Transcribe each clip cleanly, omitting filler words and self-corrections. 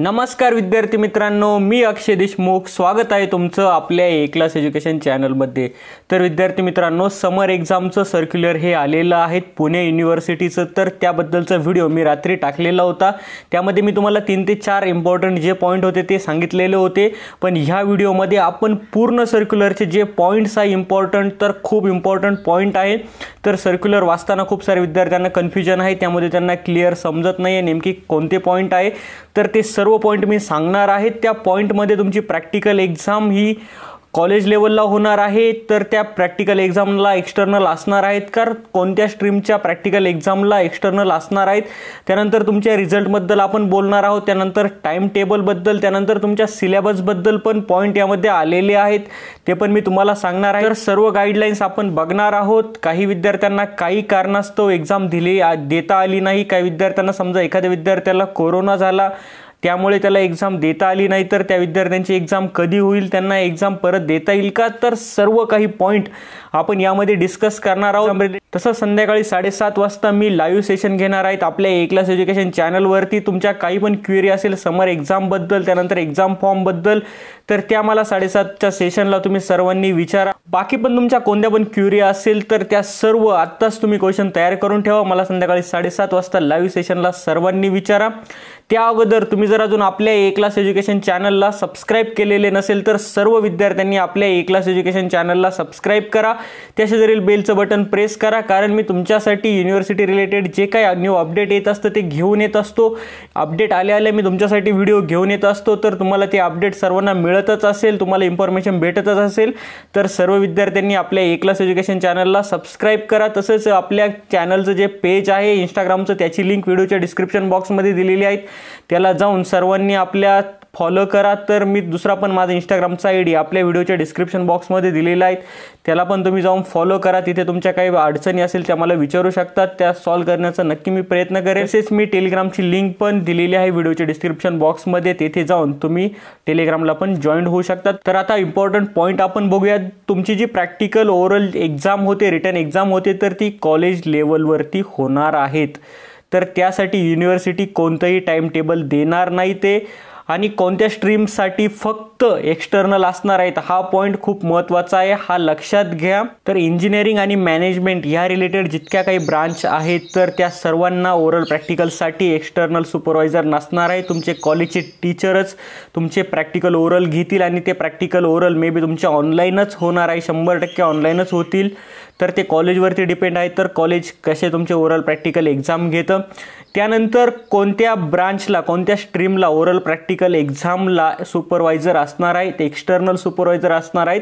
नमस्कार विद्यार्थी मित्रांनो, मी अक्षय देशमुख. स्वागत आहे तुमचं आपल्या ए क्लास एज्युकेशन चॅनलमध्ये. तर विद्यार्थी मित्रांनो, समर एक्झामचं सर्क्युलर हे आलेलं आहे पुणे युनिव्हर्सिटीचं. तर त्याबद्दलचा व्हिडिओ मी रात्री टाकलेला होता. त्यामध्ये मी तुम्हाला 3 ते 4 इम्पॉर्टंट जे पॉइंट होते ते सांगितलेले होते. पण ह्या व्हिडिओमध्ये आपण पूर्ण सर्क्युलरचे जे पॉइंट्स आहे इम्पॉर्टंट, तर खूप इम्पॉर्टंट पॉइंट आहे. तर सर्क्युलर वाचताना खूप सारे विद्यार्थ्यांना कन्फ्युजन आहे, त्यामध्ये त्यांना क्लिअर समजत नाही नेमकी कोणते पॉइंट आहे. तर ते सर्व पॉइंट मी सांगणार आहे. त्या पॉइंटमध्ये तुमची प्रॅक्टिकल एक्झाम ही कॉलेज लेवलला होणार आहे. तर त्या प्रॅक्टिकल एक्झामला एक्सटर्नल असणार आहेत का, कोणत्या स्ट्रीमच्या प्रॅक्टिकल एक्झामला एक्सटर्नल असणार आहेत. त्यानंतर तुमच्या रिझल्टबद्दल आपण बोलणार आहोत, त्यानंतर टाइम टेबलबद्दल, त्यानंतर तुमच्या सिलेबसबद्दल पण पॉईंट यामध्ये आलेले आहेत, ते पण मी तुम्हाला सांगणार आहे. तर सर्व गाईडलाईन्स आपण बघणार आहोत. काही विद्यार्थ्यांना काही कारणास्तव एक्झाम देता आली नाही. काही विद्यार्थ्यांना, समजा एखाद्या विद्यार्थ्याला कोरोना झाला त्यामुळे त्याला एक्झाम देता आली नाही, तर त्या विद्यार्थ्यांची एक्झाम कधी होईल, त्यांना एक्झाम परत देता येईल का. तर सर्व काही पॉईंट आपण यामध्ये डिस्कस करणार आहोत. तसंच संध्याकाळी 7:30 वाजता मी लाईव्ह सेशन घेणार आहेत आपल्या ए क्लास एज्युकेशन चॅनलवरती. तुमच्या काही पण क्वेरी असेल समर एक्झामबद्दल, त्यानंतर एक्झाम फॉर्मबद्दल, तर त्या मला 7:30च्या सेशनला तुम्ही सर्वांनी विचारा. बाकी पण तुमच्या कोणत्या पण क्वेरी असेल तर त्या सर्व आत्ताच तुम्ही क्वेश्चन तयार करून ठेवा. मला संध्याकाळी 7:30 वाजता लाईव्ह सेशनला सर्वांनी विचारा. त्या अगोदर तुम्ही जर अजून आपल्या ए क्लास एज्युकेशन चॅनलला सबस्क्राईब केलेले नसेल तर सर्व विद्यार्थ्यांनी आपल्या ए क्लास एज्युकेशन चॅनलला सबस्क्राईब करा. त्याशेजारील बेलचं बटन प्रेस करा, कारण मी तुमच्यासाठी युनिव्हर्सिटी रिलेटेड जे काही न्यू अपडेट येत असतं ते घेऊन येत असतो. अपडेट आले मी तुमच्यासाठी व्हिडिओ घेऊन येत असतो. तर तुम्हाला ते अपडेट सर्वांना मिळतच असेल, तुम्हाला इन्फॉर्मेशन भेटतच असेल. तर सर्व विद्यार्थ्यांनी आपल्या ए क्लास एज्युकेशन चॅनलला सबस्क्राईब करा. तसेच आपल्या चॅनलचं जे पेज आहे इंस्टाग्रामचं, त्याची लिंक व्हिडिओच्या डिस्क्रिप्शन बॉक्समध्ये दिलेली आहे, त्याला जाऊन सर्वांनी आपल्या फॉलो करा. तर मी दुसरा पण माझा इंस्टाग्रामचा आयडी आपल्या व्हिडिओच्या डिस्क्रिप्शन बॉक्समध्ये दिलेला आहे, त्याला पण तुम्ही जाऊन फॉलो करा. तिथे तुमच्या काही अडचणी असेल त्या मला विचारू शकतात, त्या सॉल्व करण्याचा नक्की मी प्रयत्न करेन. तसेच मी टेलिग्रामची लिंक पण दिलेली आहे व्हिडिओच्या डिस्क्रिप्शन बॉक्समध्ये, तेथे जाऊन तुम्ही टेलिग्रामला पण जॉईन होऊ शकतात. तर आता इम्पॉर्टंट पॉईंट आपण बघूयात. तुमची जी प्रॅक्टिकल ओरल एक्झाम होते, रिटर्न एक्झाम होते, तर ती कॉलेज लेवलवरती होणार आहेत. तर त्यासाठी युनिव्हर्सिटी कोणतंही टाइम टेबल देणार नाही ते, आणि कोणत्या स्ट्रीमसाठी फक्त एक्सटर्नल असणार आहेत. हा पॉईंट खूप महत्त्वाचा आहे, हा लक्षात घ्या. तर इंजिनिअरिंग आणि मॅनेजमेंट ह्या रिलेटेड जितक्या काही ब्रांच आहेत तर त्या सर्वांना ओरल प्रॅक्टिकलसाठी एक्सटर्नल सुपरवायझर नसणार आहे. तुमचे कॉलेजचे टीचरच तुमचे प्रॅक्टिकल ओरल घेतील, आणि ते प्रॅक्टिकल ओरल मे बी तुमच्या ऑनलाईनच होणार आहे, 100% ऑनलाईनच होतील. तर ते कॉलेजवरती डिपेंड आहे, तर कॉलेज कसे तुमचे ओरल प्रॅक्टिकल एक्झाम घेतं. त्यानंतर कोणत्या ब्रांचला, कोणत्या स्ट्रीमला ओरल प्रॅक्टिकल एक्झामला सुपरवायझर असणार आहेत, एक्सटर्नल सुपरवायझर असणार आहेत.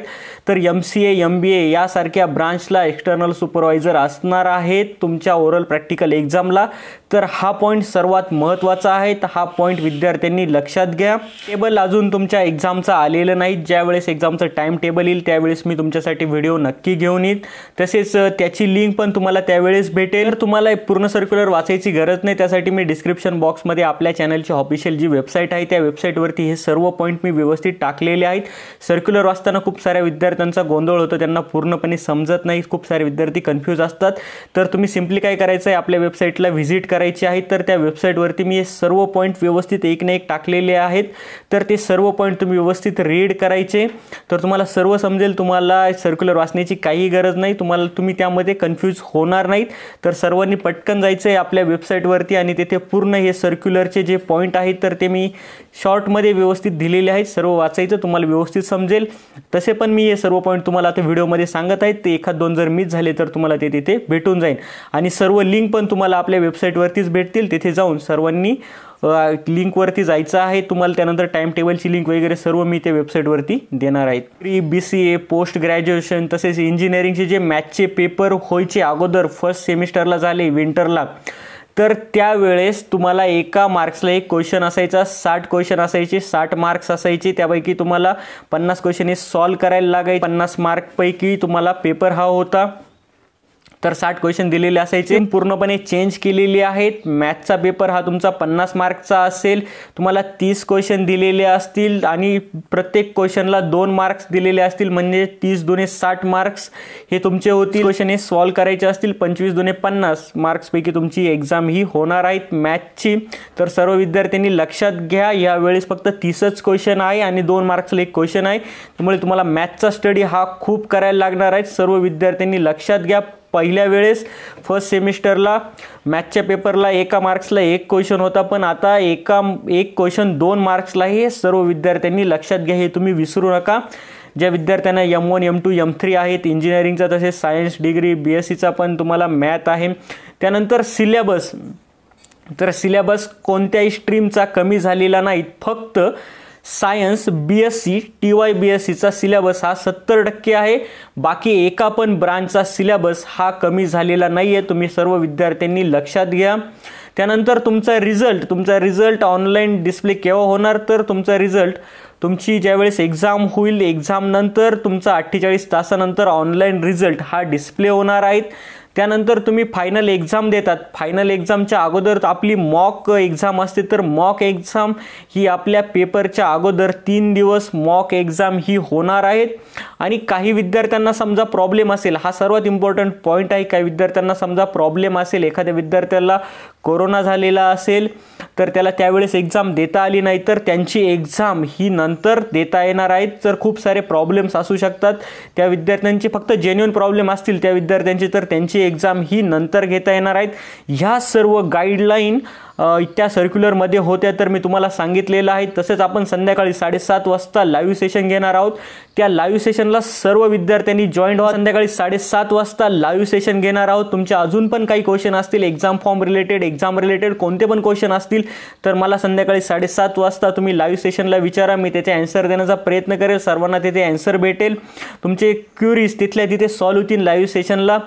तर MCA MBA यासारख्या ब्रांचला एक्सटर्नल सुपरवायझर असणार आहेत तुमच्या ओरल प्रॅक्टिकल एक्झामला. तर हा पॉईंट सर्वात महत्त्वाचा आहे, तर हा पॉईंट विद्यार्थ्यांनी लक्षात घ्या. टेबल अजून तुमच्या एक्झामचं आलेलं नाही. ज्यावेळेस एक्झामचं टाइम टेबल येईल त्यावेळेस मी तुमच्यासाठी व्हिडिओ नक्की घेऊन येईल. तसेच त्याची लिंक पण तुम्हाला त्यावेळेस भेटेल. तुम्हाला पूर्ण सर्क्युलर वाचायची गरज नाही, त्यासाठी मी डिस्क्रिप्शन बॉक्समध्ये आपल्या चॅनलची ऑफिशियल जी वेबसाईट आहे त्या वेबसाईटवरती हे सर्व पॉईंट मी व्यवस्थित टाकलेले आहेत. सर्क्युलर वाचताना खूप साऱ्या विद्यार्थ्यांचा गोंधळ होतो, त्यांना पूर्णपणे समजत नाही, खूप सारे विद्यार्थी कन्फ्यूज असतात. तर तुम्ही सिम्पली काय करायचं आहे, आपल्या वेबसाईटला व्हिजिट करायची आहे. तर त्या वेबसाईटवरती मी हे सर्व पॉईंट व्यवस्थित एक ना एक टाकलेले आहेत. तर ते सर्व पॉईंट तुम्ही व्यवस्थित रीड करायचे, तर तुम्हाला सर्व समजेल. तुम्हाला सर्क्युलर वाचण्याची काही गरज नाही, तुम्ही त्यामध्ये कन्फ्यूज होणार नाहीत. तर सर्वांनी पटकन जायचं आहे आपल्या वेबसाईटवरती, आणि तेथे पूर्ण हे सर्क्युलरचे जे पॉईंट आहेत तर ते मी शॉर्टमध्ये व्यवस्थित दिलेले आहेत. सर्व वाचायचं, तुम्हाला व्यवस्थित समजेल. तसे पण मी हे सर्व पॉईंट तुम्हाला आता व्हिडिओमध्ये सांगत आहेत, ते 1-2 जर मिस झाले तर तुम्हाला ते तिथे भेटून जाईल. आणि सर्व लिंक पण तुम्हाला आपल्या वेबसाईटवरतीच भेटतील, तिथे जाऊन सर्वांनी लिंकवरती जायचं आहे तुम्हाला. त्यानंतर टाइम टेबलची लिंक वगैरे सर्व मी ते वेबसाईटवरती देणार आहेत. BCA, पोस्ट ग्रॅज्युएशन, तसेच इंजिनिअरिंगचे जे मॅथचे पेपर होयचे अगोदर फर्स्ट सेमिस्टरला झाले विंटरला, तर त्यावेळेस तुम्हाला एका मार्क्सला एक क्वेश्चन असायचा, 60 क्वेश्चन असायचे, 60 मार्क्स असायचे. त्यापैकी तुम्हाला 50 क्वेश्चन हे सॉल्व करायला लागायचे. 50 मार्कपैकी तुम्हाला पेपर हा होता. तर 60 क्वेश्चन दिलेले असायचे, पूर्णपणे चेंज केलेले आहेत। मॅथ्सचा पेपर हा तुमचा 50 मार्क्सचा असेल, तुम्हाला 30 क्वेश्चन दिलेले असतील आणि प्रत्येक क्वेश्चनला 2 मार्क्स दिलेले असतील, म्हणजे 30 × 2 = 60 मार्क्स हे तुमचे होतील। क्वेश्चन हे सॉल्व करायचे असतील, 25 × 2 = 50 मार्क्स पैकी तुमची एग्जाम ही होणार आहे मॅथ्सची। तर सर्व विद्यार्थ्यांनी लक्षात घ्या, या वेळेस फक्त 30च क्वेश्चन आहे आणि 2 मार्क्सला एक क्वेश्चन आहे, त्यामुळे तुम्हाला मॅथ्सचा स्टडी हा खूप करायला लागणार आहे। सर्व विद्यार्थ्यांनी लक्षात घ्या, पहिल्या वेळेस फर्स्ट सेमिस्टरला मॅथ्सच्या पेपरला 1 मार्क्सला 1 क्वेश्चन होता, पण आता एक क्वेश्चन 2 मार्क्सला आहे। सर्व विद्यार्थ्यांनी लक्षात घ्या, हे तुम्ही विसरू नका। ज्या विद्यार्थ्यांना M1, M2, M3 आहेत, इंजिनिअरिंगचा तसेच सायन्स डिग्री BSCचा पण तुम्हाला मॅथ आहे। त्यानंतर सिलेबस, तर सिलेबस कोणत्याही स्ट्रीमचा कमी झालेला नाही, फक्त science BSc, TY BSc syllabus हा 70% आहे, बाकी एका पण ब्रांचचा सिलेबस हा कमी झालेला नाही आहे। तुम्ही सर्व विद्यार्थ्यांनी लक्षात घ्या। त्यानंतर तुमचा रिजल्ट ऑनलाइन डिस्प्ले केव्हा होणार, तर तुमचा रिजल्ट तुमची ज्यावेळेस एग्जाम होईल, एग्जाम नंतर तुमचा 48 तासानंतर ऑनलाइन रिजल्ट हा डिस्प्ले होणार आहे। त्यानंतर तुम्ही फायनल एग्जाम देतात, फायनल एग्जामच्या अगोदर आपली मॉक एग्जाम असते, तर मॉक एग्जाम ही आपल्या पेपरच्या अगोदर 3 दिवस मॉक एग्जाम ही होणार आहे। आणि काही विद्यार्थ्यांना समजा प्रॉब्लेम असेल, हा सर्वात इम्पॉर्टंट पॉइंट आहे, काही विद्यार्थ्यांना समजा प्रॉब्लेम असेल, एखाद्या विद्यार्थ्याला कोरोना झालेला असेल तर त्याला त्यावेळेस एग्जाम देता आली नाही, तर त्यांची एग्जाम ही नंतर देता येणार आहेत। तर खूप सारे प्रॉब्लेम्स असू शकतात त्या विद्यार्थ्यांचे, फक्त जेन्युइन प्रॉब्लेम असतील त्या विद्यार्थ्यांचे तर त्यांची एग्जाम ही नंतर घेता येणार आहेत। ह्या सर्व गाईडलाईन त्या सर्क्युलरमध्ये होत्या, तर मी तुम्हाला सांगितलेलं आहे। तसेच आपण संध्याकाळी 7:30 वाजता लाईव्ह सेशन घेणार आहोत, त्या लाईव्ह सेशनला सर्व विद्यार्थ्यांनी जॉईन व्हा। संध्याकाळी 7:30 वाजता लाईव्ह सेशन घेणार आहोत। तुमचे अजून पण काही क्वेश्चन असतील exam form related, exam related कोणते पण क्वेश्चन असतील तर मला संध्याकाळी 7:30 वाजता तुम्ही लाईव्ह सेशनला विचारा, मी त्याचे ॲन्सर देण्याचा प्रयत्न करेल, सर्वांना तिथे ॲन्सर भेटेल, तुमचे क्युरीज तिथल्या तिथे सॉल्व्ह होतील लाईव्ह सेशनला।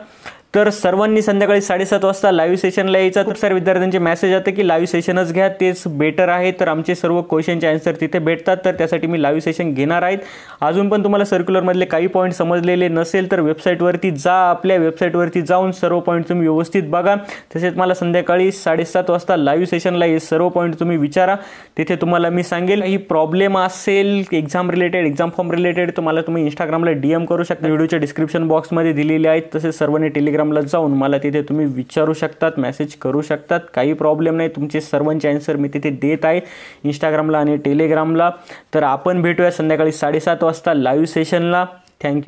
तर सर्वांनी संध्याकाळी 7:30 वाजता लाईव्ह सेशनला यायचं। खूप सारे विद्यार्थ्यांचे मेसेज येतात की लाईव्ह सेशनच घ्या, तेच बेटर आहे, तर आमचे सर्व क्वेश्चनचे आन्सर तिथे भेटतात, तर त्यासाठी मी लाईव्ह सेशन घेणार आहेत। अजून पण तुम्हाला सर्क्युलरमधले काही पॉईंट समजलेले नसेल तर वेबसाईटवरती जा, आपल्या वेबसाईटवरती जाऊन सर्व पॉईंट तुम्ही व्यवस्थित बघा। तसेच मला संध्याकाळी 7:30 वाजता लाईव्ह सेशनला हे सर्व पॉईंट तुम्ही विचारा, तिथे तुम्हाला मी सांगेल। काही प्रॉब्लेम असेल exam related, exam form related तर मला तुम्ही इंस्टाग्रामला DM करू शकता, व्हिडिओच्या डिस्क्रिप्शन बॉक्समध्ये दिलेले आहेत। तसेच सर्वांनी टेलिग्रामला जाऊन मला तिथे तुम्ही विचारू शकतात, मेसेज करू शकतात, काही प्रॉब्लेम नाही, तुमचे सर्वांचे आन्सर मी तिथे देत आहे इंस्टाग्रामला आणि टेलिग्रामला। तर आपण भेटूया संध्याकाळी 7:30 वाजता लाईव्ह सेशनला। थँक्यू।